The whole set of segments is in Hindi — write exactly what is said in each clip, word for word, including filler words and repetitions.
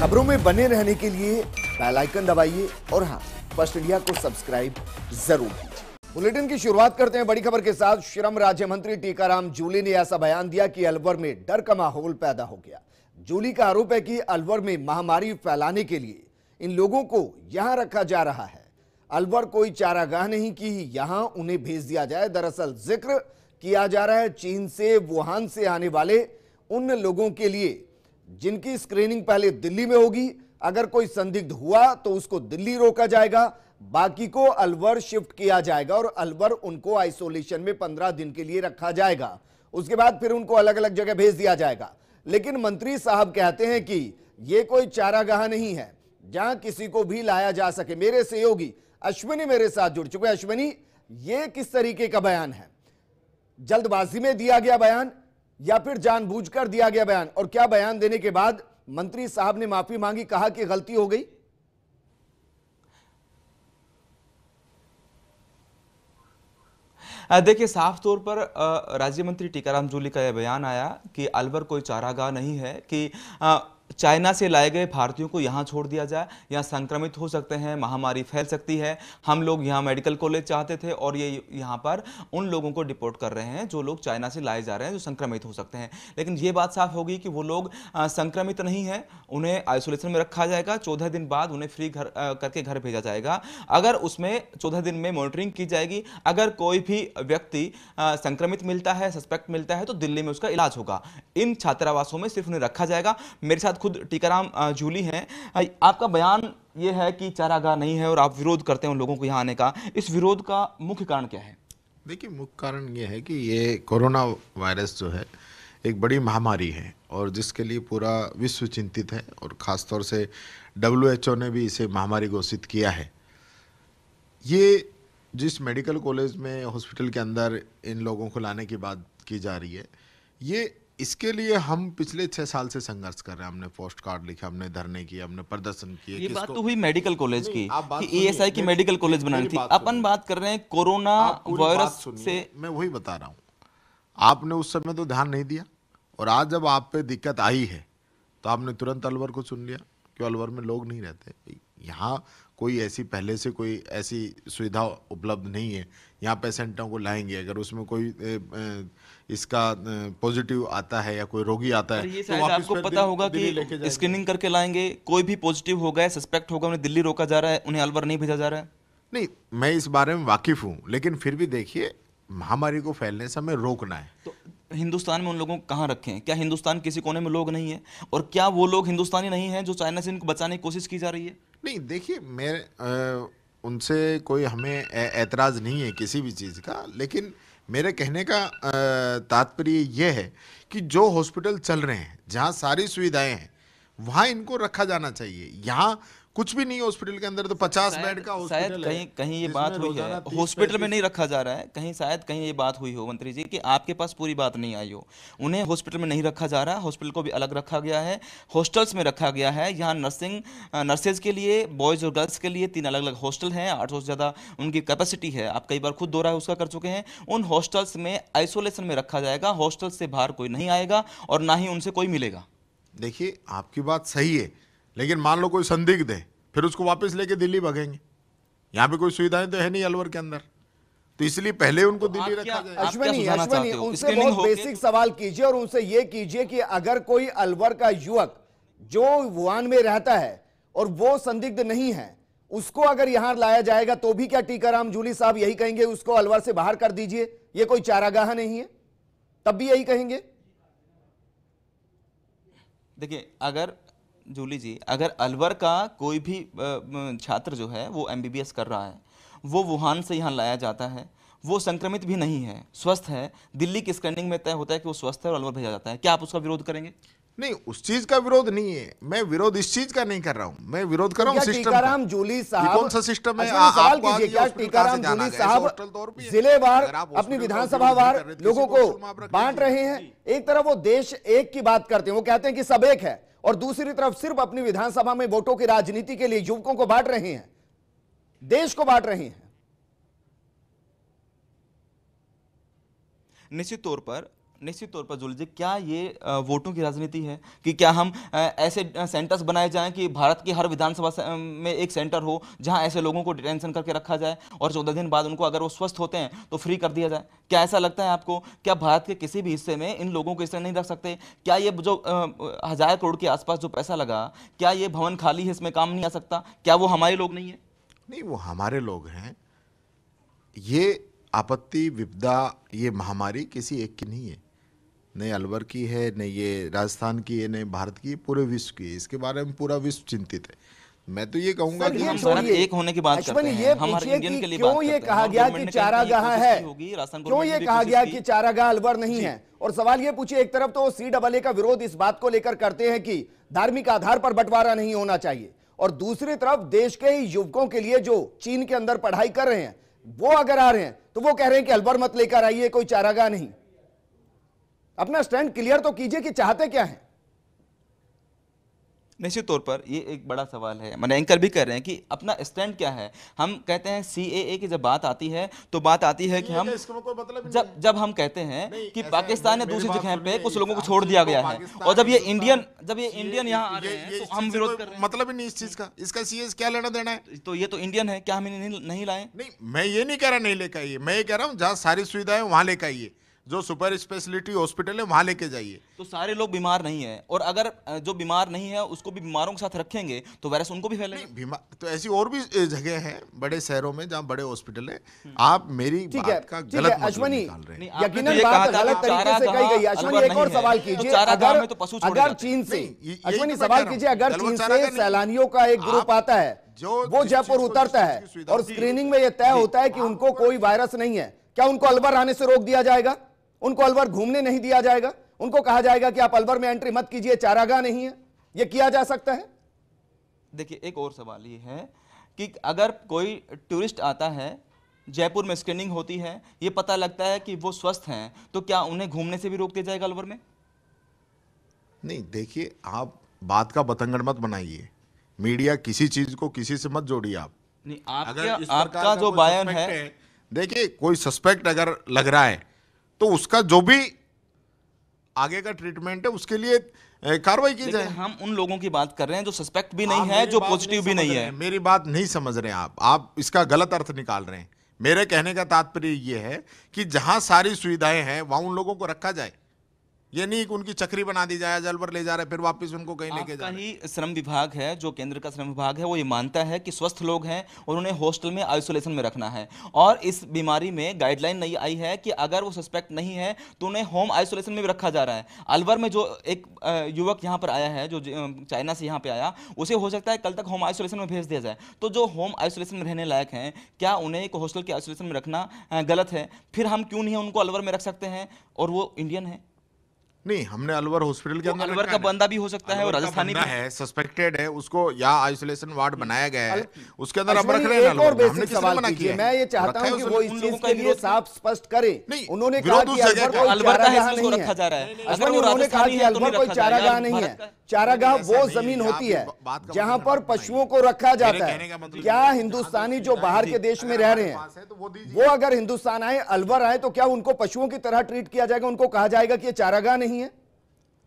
खबरों में बने रहने के लिए बेल आइकन दबाइए और हाँ, फर्स्ट इंडिया को सब्सक्राइब जरूर कीजिए। बुलेटिन की शुरुआत करते हैं बड़ी खबर के साथ। श्रम राज्य मंत्री टीकाराम जूली ने ऐसा बयान दिया कि अलवर में डर का माहौल पैदा हो गया। जूली का आरोप है कि अलवर में महामारी फैलाने के लिए इन लोगों को यहां रखा जा रहा है। अलवर कोई चारागाह नहीं कि यहां उन्हें भेज दिया जाए। दरअसल जिक्र किया जा रहा है चीन से, वुहान से आने वाले उन लोगों के लिए जिनकी स्क्रीनिंग पहले दिल्ली में होगी। अगर कोई संदिग्ध हुआ तो उसको दिल्ली रोका जाएगा, बाकी को अलवर शिफ्ट किया जाएगा और अलवर उनको आइसोलेशन में पंद्रह दिन के लिए रखा जाएगा। उसके बाद फिर उनको अलग अलग जगह भेज दिया जाएगा। लेकिन मंत्री साहब कहते हैं कि यह कोई चारागाह नहीं है जहां किसी को भी लाया जा सके। मेरे सहयोगी अश्विनी मेरे साथ जुड़ चुके हैं। अश्विनी, ये किस तरीके का बयान है? जल्दबाजी में दिया गया बयान या फिर जानबूझकर दिया गया बयान? और क्या बयान देने के बाद मंत्री साहब ने माफी मांगी, कहा कि गलती हो गई? देखिए, साफ तौर पर राज्य मंत्री टीकाराम जूली का यह बयान आया कि अलवर कोई चारागाह नहीं है, कि आ, चाइना से लाए गए भारतीयों को यहाँ छोड़ दिया जाए, यहाँ संक्रमित हो सकते हैं, महामारी फैल सकती है। हम लोग यहाँ मेडिकल कॉलेज चाहते थे और ये यहाँ पर उन लोगों को डिपोर्ट कर रहे हैं जो लोग चाइना से लाए जा रहे हैं, जो संक्रमित हो सकते हैं। लेकिन ये बात साफ होगी कि वो लोग संक्रमित नहीं हैं, उन्हें आइसोलेशन में रखा जाएगा। चौदह दिन बाद उन्हें फ्री घर करके घर भेजा जाएगा। अगर उसमें चौदह दिन में मॉनिटरिंग की जाएगी। अगर कोई भी व्यक्ति संक्रमित मिलता है, सस्पेक्ट मिलता है, तो दिल्ली में उसका इलाज होगा। इन छात्रावासों में सिर्फ उन्हें रखा जाएगा। मेरे साथ खुद टीकाराम जूली हैं। आपका बयान यह है कि चारागाह नहीं है और आप विरोध करते हैं उन लोगों को यहाँ आने का। इस विरोध का मुख्य कारण क्या है? देखिए, मुख्य कारण यह है कि ये कोरोना वायरस जो है एक बड़ी महामारी है और जिसके लिए पूरा विश्व चिंतित है और ख़ासतौर से डब्ल्यू एच ओ ने भी इसे महामारी घोषित किया है। ये जिस मेडिकल कॉलेज में, हॉस्पिटल के अंदर इन लोगों को लाने की बात की जा रही है, ये इसके लिए हम पिछले छह साल से संघर्ष कर रहे हैं। हमने पोस्ट कार्ड लिखे, हमने धरने किए, हमने प्रदर्शन किए। ये बात तो हुई मेडिकल कॉलेज की, ईएसआई की मेडिकल कॉलेज बनानी थी। अपन बात कर रहे हैं कोरोना वायरस से। मैं वही बता रहा हूँ, आपने उस समय तो ध्यान नहीं दिया और आज जब आप पे दिक्कत आई है तो आपने तुरंत अलवर को चुन लिया कि अलवर में लोग नहीं रहते। यहाँ कोई ऐसी पहले से कोई ऐसी सुविधा उपलब्ध नहीं है। यहाँ पेशेंटों को लाएंगे, अगर उसमें कोई इसका पॉजिटिव आता है या कोई रोगी आता है तो आपको पता होगा कि स्क्रीनिंग करके लाएंगे। कोई भी पॉजिटिव होगा या सस्पेक्ट होगा उन्हें दिल्ली रोका जा रहा है, उन्हें अलवर नहीं भेजा जा रहा है। नहीं, मैं इस बारे में वाकिफ हूँ, लेकिन फिर भी देखिए, महामारी को फैलने से हमें रोकना है। तो हिंदुस्तान में उन लोगों को कहाँ रखें? क्या हिंदुस्तान किसी कोने में लोग नहीं है? और क्या वो लोग हिंदुस्तानी नहीं है जो चाइना से इनको बचाने की कोशिश की जा रही है? नहीं, देखिए, मेरे उनसे कोई हमें ऐतराज़ नहीं है किसी भी चीज़ का, लेकिन मेरे कहने का तात्पर्य यह है कि जो हॉस्पिटल चल रहे हैं, जहां सारी सुविधाएं हैं, वहां इनको रखा जाना चाहिए। यहाँ कुछ भी नहीं है हॉस्पिटल के अंदर, तो पचास बेड का हॉस्पिटल। कहीं कहीं ये बात हुई है हॉस्पिटल में नहीं रखा जा रहा है, कहीं शायद कहीं ये बात हुई हो मंत्री जी कि आपके पास पूरी बात नहीं आई हो। उन्हें हॉस्पिटल में नहीं रखा जा रहा, हॉस्पिटल को भी अलग रखा गया है, हॉस्टल्स में रखा गया है। यहाँ नर्सिंग नर्सेज के लिए, बॉयज़ और गर्ल्स के लिए तीन अलग अलग हॉस्टल हैं। आठ सौ से ज़्यादा उनकी कैपेसिटी है। आप कई बार खुद दौरा उसका कर चुके हैं। उन हॉस्टल्स में आइसोलेशन में रखा जाएगा। हॉस्टल से बाहर कोई नहीं आएगा और ना ही उनसे कोई मिलेगा। देखिए, आपकी बात सही है, लेकिन मान लो कोई संदिग्ध है, फिर उसको वापस लेके दिल्ली भगेंगे। यहाँ पे कोई सुविधाएं तो है नहीं अलवर के अंदर, तो इसलिए पहले उनको दिल्ली रखा जाए। अश्विनी, अश्विनी, उनसे बहुत बेसिक सवाल कीजिए और उनसे ये कीजिए कि अगर कोई अलवर का युवक जो वुहान में रहता है और वो संदिग्ध नहीं है, उसको अगर यहाँ लाया जाएगा तो भी क्या टीकाराम जूली साहब यही कहेंगे उसको अलवर से बाहर कर दीजिए, ये कोई चारागाह नहीं है? तब भी यही कहेंगे? देखिए, अगर जूली जी, अगर अलवर का कोई भी छात्र जो है वो एमबीबीएस कर रहा है, वो वुहान से यहाँ लाया जाता है, वो संक्रमित भी नहीं है, स्वस्थ है, दिल्ली की स्कैनिंग में तय होता है कि वो स्वस्थ है और अलवर भेजा जाता है, क्या आप उसका विरोध करेंगे? नहीं, उस चीज का विरोध नहीं है। मैं विरोध इस चीज का नहीं कर रहा हूँ, मैं विरोध कर रहा हूँ टीकाराम जूली साहब। कौन सा सिस्टम है? सवाल कीजिए, क्या टीकाराम जूली साहब जिलेवार अपनी विधानसभा वार लोगों को बांट रहे हैं? एक तरफ वो देश एक की बात करते हैं, वो कहते हैं कि सब एक है, और दूसरी तरफ सिर्फ अपनी विधानसभा में वोटों की राजनीति के लिए युवकों को बांट रहे हैं, देश को बांट रहे हैं। निश्चित तौर पर निश्चित तौर पर जुली जी, क्या ये वोटों की राजनीति है कि क्या हम ऐसे सेंटर्स बनाए जाएं कि भारत की हर विधानसभा में एक सेंटर हो जहां ऐसे लोगों को डिटेंशन करके रखा जाए और चौदह दिन बाद उनको अगर वो स्वस्थ होते हैं तो फ्री कर दिया जाए? क्या ऐसा लगता है आपको? क्या भारत के किसी भी हिस्से में इन लोगों को इस तरह नहीं रख सकते? क्या ये जो हज़ार करोड़ के आसपास जो पैसा लगा, क्या ये भवन खाली है, इसमें काम नहीं आ सकता? क्या वो हमारे लोग नहीं है? नहीं, वो हमारे लोग हैं। ये आपत्ति, विपदा, ये महामारी किसी एक की नहीं है, नहीं अलवर की है, नहीं ये राजस्थान की है, नहीं भारत की, पूरे विश्व की है। इसके बारे में पूरा विश्व चिंतित है। मैं तो ये कहूंगा कि हम भारत एक होने की बात करते हैं, हमारे इंडियन के लिए बात करते हैं। क्यों ये कहा गया कि चारागाह है? क्यों ये कहा गया कि चारागाह अलवर नहीं है? और सवाल ये पूछिए, एक तरफ तो सी डबल ए का विरोध इस बात को लेकर करते हैं कि धार्मिक आधार पर बंटवारा नहीं होना चाहिए, और दूसरी तरफ देश के ही युवकों के लिए जो चीन के अंदर पढ़ाई कर रहे हैं वो अगर आ रहे हैं तो वो कह रहे हैं कि अलवर मत लेकर आइए, कोई चारागाह नहीं। अपना स्टैंड क्लियर तो कीजिए कि चाहते क्या हैं। निश्चित तौर पर ये एक बड़ा सवाल है, मैंने एंकर भी कर रहे हैं कि अपना स्टैंड क्या है। हम कहते हैं सीएए की जब बात आती है तो बात आती है कि हम जब जब हम कहते हैं कि पाकिस्तान ने दूसरी जगह पे कुछ लोगों को छोड़ दिया गया है, और जब ये इंडियन जब ये इंडियन यहाँ आ रहे हैं तो हम विरोध कर रहे हैं। मतलब ही नहीं इस चीज का, इसका सीएए क्या लेना देना है? तो ये तो इंडियन है, क्या हम नहीं लाए? नहीं, मैं ये नहीं कह रहा नहीं लेकर आइए, मैं ये कह रहा हूँ जहाँ सारी सुविधाएं वहाँ लेकर आइए, जो सुपर स्पेशलिटी हॉस्पिटल है वहाँ लेके जाइए। तो सारे लोग बीमार नहीं है, और अगर जो बीमार नहीं है उसको भी बीमारों के साथ रखेंगे तो वायरस उनको भी फैलेगा। बीमार तो ऐसी और भी जगह है बड़े शहरों में जहाँ बड़े हॉस्पिटल है। आप मेरी बात का गलत मतलब निकाल रहे हैं। यकीनन बात गलत तरीके से कही गई है। अश्विनी, एक और सवाल कीजिए, अगर चीन से अश्विनी सवाल कीजिए अगर चीन से सैलानियों का एक ग्रुप आता है, वो जयपुर उतरता है और स्क्रीनिंग में यह तय होता है कि उनको कोई वायरस नहीं है, क्या उनको अलवर आने से रोक दिया जाएगा? उनको अलवर घूमने नहीं दिया जाएगा? उनको कहा जाएगा कि आप अलवर में एंट्री मत कीजिए, चारागाह नहीं है? ये किया जा सकता है? देखिए, एक और सवाल ये है कि अगर कोई टूरिस्ट आता है, जयपुर में स्क्रीनिंग होती है, ये पता लगता है कि वो स्वस्थ हैं, तो क्या उन्हें घूमने से भी रोक दिया जाएगा अलवर में? नहीं, देखिए, आप बात का बतंगड़ मत बनाइए। मीडिया किसी चीज को किसी से मत जोड़िए। आप नहीं, आपका आपका जो बयान है, देखिए, कोई सस्पेक्ट अगर लग रहा है तो उसका जो भी आगे का ट्रीटमेंट है उसके लिए कार्रवाई की जाए। हम उन लोगों की बात कर रहे हैं जो सस्पेक्ट भी नहीं है, जो पॉजिटिव भी नहीं है। मेरी बात नहीं समझ रहे हैं आप आप इसका गलत अर्थ निकाल रहे हैं। मेरे कहने का तात्पर्य ये है कि जहां सारी सुविधाएं हैं वहां उन लोगों को रखा जाए, ये नहीं कि उनकी चक्री बना दी जाए, अलवर ले जा रहे फिर वापस उनको कहीं लेके जा रहे हैं। श्रम विभाग है, जो केंद्र का श्रम विभाग है, वो ये मानता है कि स्वस्थ लोग हैं और उन्हें हॉस्टल में आइसोलेशन में रखना है, और इस बीमारी में गाइडलाइन नहीं आई है कि अगर वो सस्पेक्ट नहीं है तो उन्हें होम आइसोलेशन में भी रखा जा रहा है। अलवर में जो एक युवक यहाँ पर आया है, जो चाइना से यहाँ पर आया, उसे हो सकता है कल तक होम आइसोलेशन में भेज दिया जाए। तो जो होम आइसोलेशन में रहने लायक हैं, क्या उन्हें एक हॉस्टल के आइसोलेशन में रखना गलत है? फिर हम क्यों नहीं उनको अलवर में रख सकते हैं? और वो इंडियन है। नहीं, हमने अलवर हॉस्पिटल के अंदर अलवर का बंदा भी हो सकता है और राजस्थानी भी है, सस्पेक्टेड है, उसको या आइसोलेशन वार्ड बनाया गया है, उसके अंदर अब रख रहे हैं। और बेसिक सवाल कीजिए, मैं ये चाहता हूं कि वो इस चीज के लिए साफ स्पष्ट करें। उन्होंने कहा कि अलवर का हिस्सा उसको रखा जा रहा है। अगर उन्होंने कहा कि अलवर कोई चारागाह नहीं है, चारागाह वो जमीन होती है जहां पर पशुओं को रखा जाता है। क्या हिंदुस्तानी जो बाहर के देश में रह रहे हैं, वो अगर हिंदुस्तान आए, अलवर आए, तो क्या उनको पशुओं की तरह ट्रीट किया जाएगा? उनको कहा जाएगा कि ये चारागाह नहीं है?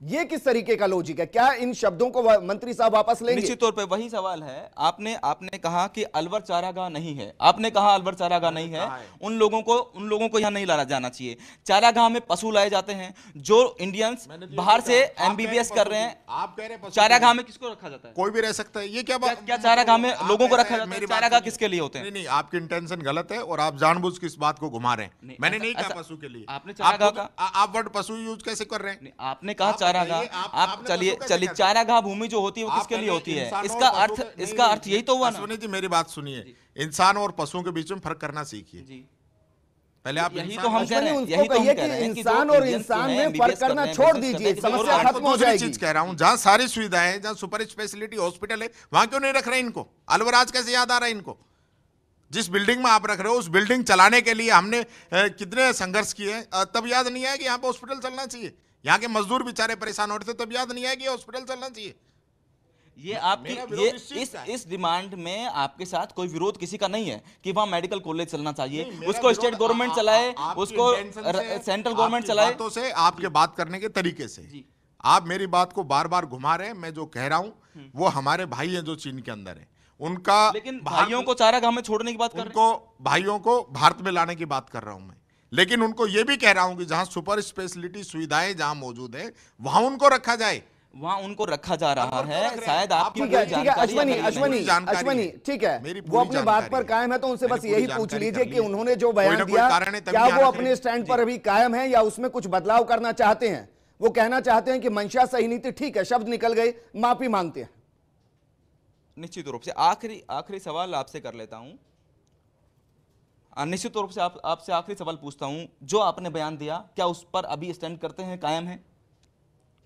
ये किस तरीके का लॉजिक है? क्या इन शब्दों को मंत्री साहब वापस लेंगे? निश्चित तौर पे वही सवाल है। आपने आपने कहा कि अलवर चारागाह नहीं है, आपने कहा अलवर चारागाह नहीं है, उन लोगों को उन लोगों को यहाँ नहीं लाया जाना चाहिए। चारागाह में पशु लाए जाते हैं, जो इंडियंस बाहर से एमबीबीएस कर रहे हैं। आप कह रहे हैं चारागाह में किसको रखा जाता है? कोई भी रह सकता है, ये क्या बात? क्या चारागाह में लोगों को रखा जाता है? चारागाह किसके लिए होते हैं? नहीं, आपकी इंटेंशन गलत है और आप जानबूझ के इस बात को घुमा रहे हैं। मैंने नहीं कहा पशु के लिए। आपने चारागाह का आप वर्ड पशु यूज कैसे कर रहे हैं? आपने कहा चारागाह। आप, आप चलिए चलिए चारागाह भूमि जो होती है वो किसके लिए होती है? इसका अर्थ इसका अर्थ यही तो हुआ ना। सुनिए जी, मेरी बात सुनिए, इंसान और पशुओं के बीच में फर्क करना सीखिए। पहले आप यही तो हम कह रहे हैं, यही तो हम कह रहे हैं कि इंसान और इंसान में फर्क करना छोड़ दीजिए, समस्या खत्म हो जाएगी। चीज कह रहा हूं, जहां सारी सुविधाएं, जहां सुपर स्पेशलिटी हॉस्पिटल है, वहां क्यों नहीं रख रहे इनको? अलवर आज कैसे याद आ रहा है इनको? जिस बिल्डिंग में आप रख रहे हो, उस बिल्डिंग चलाने के लिए हमने कितने संघर्ष किए, तब याद नहीं आया कि यहाँ पे हॉस्पिटल चलना चाहिए। यहाँ के मजदूर बेचारे परेशान हो रहे थे, तब याद नहीं आया कि हॉस्पिटल चलना चाहिए। ये आपकी ये इस इस डिमांड में आपके साथ कोई विरोध किसी का नहीं है कि वहाँ मेडिकल कॉलेज चलना चाहिए, उसको स्टेट गवर्नमेंट चलाए, उसको सेंट्रल गवर्नमेंट चलाए। तो से आपके बात करने के तरीके से आप मेरी बात को बार बार घुमा रहे हैं। मैं जो कह रहा हूँ वो हमारे भाई हैं जो चीन के अंदर है उनका, लेकिन भाइयों को चारागाह में छोड़ने की बात कर रहे हैं, उनको भाइयों को भारत में लाने की बात कर रहा हूँ मैं। लेकिन उनको ये भी कह रहा हूँ कि जहाँ सुपर स्पेशलिटी सुविधाएं जहाँ मौजूद है वहाँ उनको रखा जाए, वहाँ उनको रखा जा रहा है। शायद आपकी अश्विनी अश्विनी अश्विनी ठीक है, वो अपनी बात पर कायम है तो उनसे बस यही पूछ लीजिए कि उन्होंने जो बयान दिया क्या वो अपने स्टैंड पर अभी कायम है या उसमें कुछ बदलाव करना चाहते हैं। वो कहना चाहते हैं कि मंशा सही नहीं थी, ठीक है शब्द निकल गए, माफी मांगते हैं। निश्चित रूप से आखिरी आखिरी सवाल आपसे कर लेता हूं, निश्चित रूप से आप आपसे आखिरी सवाल पूछता हूं, जो आपने बयान दिया क्या उस पर अभी स्टैंड करते हैं, कायम है?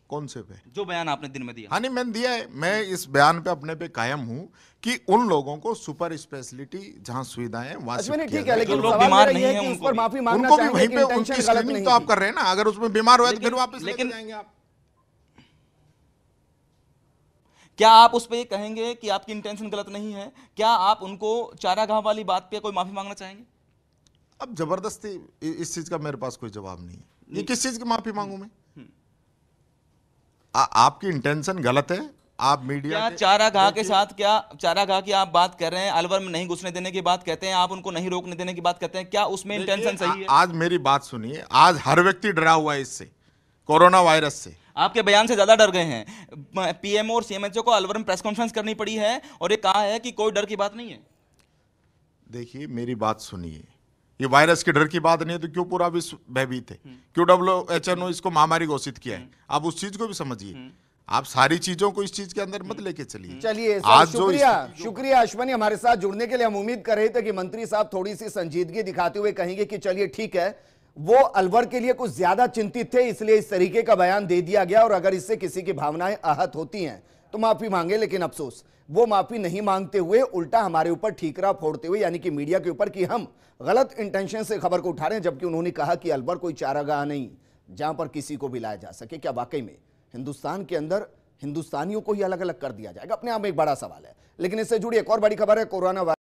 कौन से पे? जो बयान आपने दिन में दिया। हाँ नहीं मैंने दिया है, मैं इस बयान पे अपने पे कायम हूँ कि उन लोगों को सुपर स्पेशलिटी जहाँ सुविधाएं वहाँ शिफ्ट किया जाए। लेकिन लोग बीमार नहीं हैं उस पर माफी मांगना चाहिए, उनको भी वहीं पे उनकी स्क्रीनिंग तो आप कर रहे हैं ना, अगर उसमें बीमार हुआ तो फिर वापस लेके जाएंगे आप। क्या आप उस पर ये कहेंगे कि आपकी इंटेंशन गलत नहीं है? क्या आप उनको चारागाह वाली बात पे कोई माफी मांगना चाहेंगे? अब जबरदस्ती इस चीज का मेरे पास कोई जवाब नहीं है, ये किस चीज की माफी मांगू मैं? आ, आपकी इंटेंशन गलत है, आप मीडिया क्या चारागाह के साथ, क्या चारागाह की आप बात कर रहे हैं, अलवर में नहीं घुसने देने की बात कहते हैं, आप उनको नहीं रोकने देने की बात कहते हैं, क्या उसमें इंटेंशन सही है? आज मेरी बात सुनिए, आज हर व्यक्ति डरा हुआ है इससे, कोरोना वायरस से। आपके बयान से ज्यादा डर गए हैं। पीएमओ और सीएमएचओ को अलवर में प्रेस कॉन्फ्रेंस करनी पड़ी है और ये कहा है कि कोई डर की बात नहीं है। देखिए मेरी बात सुनिए, ये वायरस के डर की बात नहीं है तो क्यों पूरा विश्व भयभीत है, क्यों डब्ल्यू एच ओ इसको महामारी घोषित किया है? आप उस चीज को भी समझिए, आप सारी चीजों को इस चीज के अंदर मत लेके चलिए। चलिए आज शुक्रिया शुक्रिया अश्विनी हमारे साथ जुड़ने के लिए। हम उम्मीद कर रहे थे कि मंत्री साहब थोड़ी सी संजीदगी दिखाते हुए कहेंगे कि चलिए ठीक है, वो अलवर के लिए कुछ ज्यादा चिंतित थे इसलिए इस तरीके का बयान दे दिया गया और अगर इससे किसी की भावनाएं आहत होती हैं तो माफी मांगे, लेकिन अफसोस वो माफी नहीं मांगते हुए उल्टा हमारे ऊपर ठीकरा फोड़ते हुए, यानी कि मीडिया के ऊपर कि हम गलत इंटेंशन से खबर को उठा रहे हैं, जबकि उन्होंने कहा कि अलवर कोई चारागाह नहीं जहां पर किसी को भी लाया जा सके। क्या वाकई में हिंदुस्तान के अंदर हिंदुस्तानियों को ही अलग अलग कर दिया जाएगा? अपने आप में एक बड़ा सवाल है। लेकिन इससे जुड़ी एक और बड़ी खबर है, कोरोना